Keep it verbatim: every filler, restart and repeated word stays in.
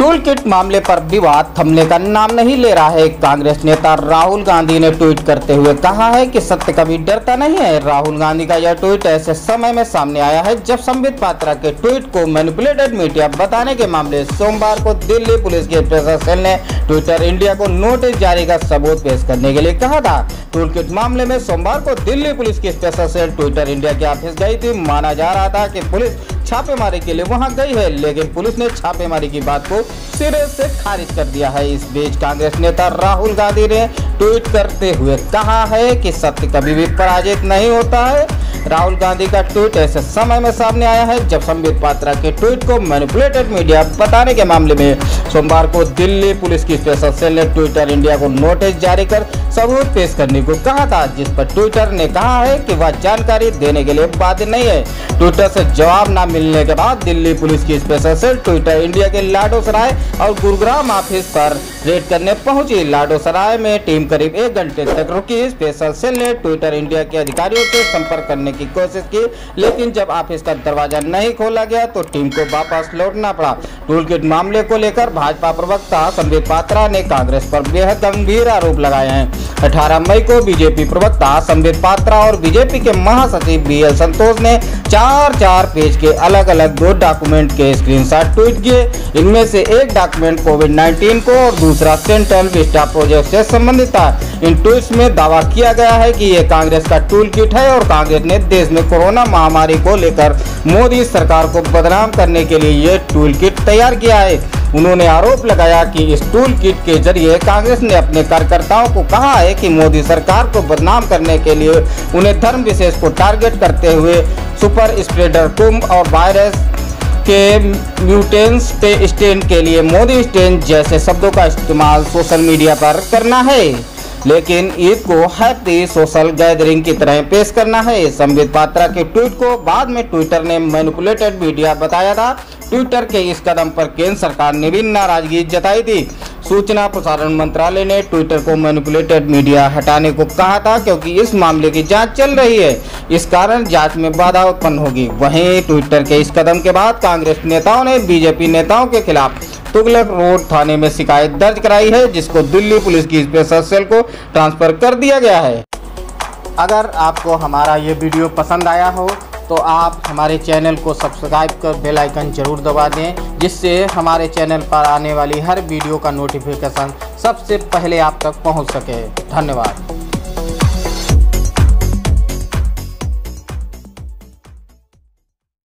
Tool kit मामले पर विवाद थमने का नाम नहीं ले रहा है। कांग्रेस नेता राहुल गांधी ने ट्वीट करते हुए कहा है कि सत्य कभी डरता नहीं है। राहुल गांधी का यह ट्वीट ऐसे समय में सामने आया है जब संबित पात्रा के ट्वीट को मैनिपुलेटेड मीडिया बताने के मामले सोमवार को दिल्ली पुलिस के स्पेशल सेल ने ट्विटर इंडिया को नोटिस जारी का सबूत पेश करने के लिए कहा था। टूल किट मामले में सोमवार को दिल्ली पुलिस की स्पेशल सेल ट्विटर इंडिया के ऑफिस गई थी। माना जा रहा था कि पुलिस छापेमारी के लिए वहां गई है, लेकिन पुलिस ने छापेमारी की बात को सिरे से खारिज कर दिया है। इस बीच कांग्रेस नेता राहुल गांधी ने ट्वीट करते हुए कहा है कि सत्य कभी भी पराजित नहीं होता है। राहुल गांधी का ट्वीट ऐसे समय में सामने आया है जब संबित पात्रा के ट्वीट को मैनिपुलेटेड मीडिया बताने के मामले में सोमवार को दिल्ली पुलिस की स्पेशल सेल ने ट्विटर इंडिया को नोटिस जारी कर सबूत पेश करने को कहा था, जिस पर ट्विटर ने कहा है कि वह जानकारी देने के लिए बाध्य नहीं है। ट्विटर से जवाब न मिलने के बाद दिल्ली पुलिस की स्पेशल सेल ट्विटर इंडिया के लाडोसराय और गुरुग्राम ऑफिस पर रेड करने पहुंची। लाडोसराय में टीम करीब एक घंटे तक रुकी। स्पेशल सेल ने ट्विटर इंडिया के अधिकारियों से संपर्क करने की कोशिश की, लेकिन जब ऑफिस का दरवाजा नहीं खोला गया तो टीम को वापस लौटना पड़ा। टूल किट मामले को लेकर भाजपा प्रवक्ता संबित पात्रा ने कांग्रेस पर बेहद गंभीर आरोप लगाए हैं। अठारह मई को बीजेपी प्रवक्ता संबित पात्रा और बीजेपी के महासचिव बी एल संतोष ने चार चार पेज के अलग अलग दो डॉक्यूमेंट के स्क्रीनशॉट ट्वीट किए। इनमें से एक डॉक्यूमेंट कोविड उन्नीस को और दूसरा सेंट्रल विस्टा प्रोजेक्ट से संबंधित था। इन ट्वीट्स में दावा किया गया है कि ये कांग्रेस का टूल किट है और कांग्रेस ने देश में कोरोना महामारी को लेकर मोदी सरकार को बदनाम करने के लिए ये टूल किट तैयार किया है। उन्होंने आरोप लगाया कि इस टूल किट के जरिए कांग्रेस ने अपने कार्यकर्ताओं को कहा है कि मोदी सरकार को बदनाम करने के लिए उन्हें धर्म विशेष को टारगेट करते हुए सुपर स्प्रेडर कुंभ और वायरस के म्यूटेंट्स पे स्टेन के लिए मोदी स्टेन जैसे शब्दों का इस्तेमाल सोशल मीडिया पर करना है, लेकिन ईद को हैप्पी सोशल गैदरिंग की तरह पेश करना है। संबित पात्रा के ट्वीट को बाद में ट्विटर ने मैनिपुलेटेड मीडिया बताया था। ट्विटर के इस कदम पर केंद्र सरकार ने भी नाराजगी जताई थी। सूचना प्रसारण मंत्रालय ने ट्विटर को मैनिपुलेटेड मीडिया हटाने को कहा था क्योंकि इस मामले की जांच चल रही है, इस कारण जांच में बाधा उत्पन्न होगी। वहीं ट्विटर के इस कदम के बाद कांग्रेस नेताओं ने बीजेपी नेताओं के खिलाफ तुगलक रोड थाने में शिकायत दर्ज कराई है, जिसको दिल्ली पुलिस की स्पेशल सेल को ट्रांसफर कर दिया गया है। अगर आपको हमारा ये वीडियो पसंद आया हो तो आप हमारे चैनल को सब्सक्राइब कर बेल आइकन जरूर दबा दें, जिससे हमारे चैनल पर आने वाली हर वीडियो का नोटिफिकेशन सबसे पहले आप तक पहुंच सके। धन्यवाद।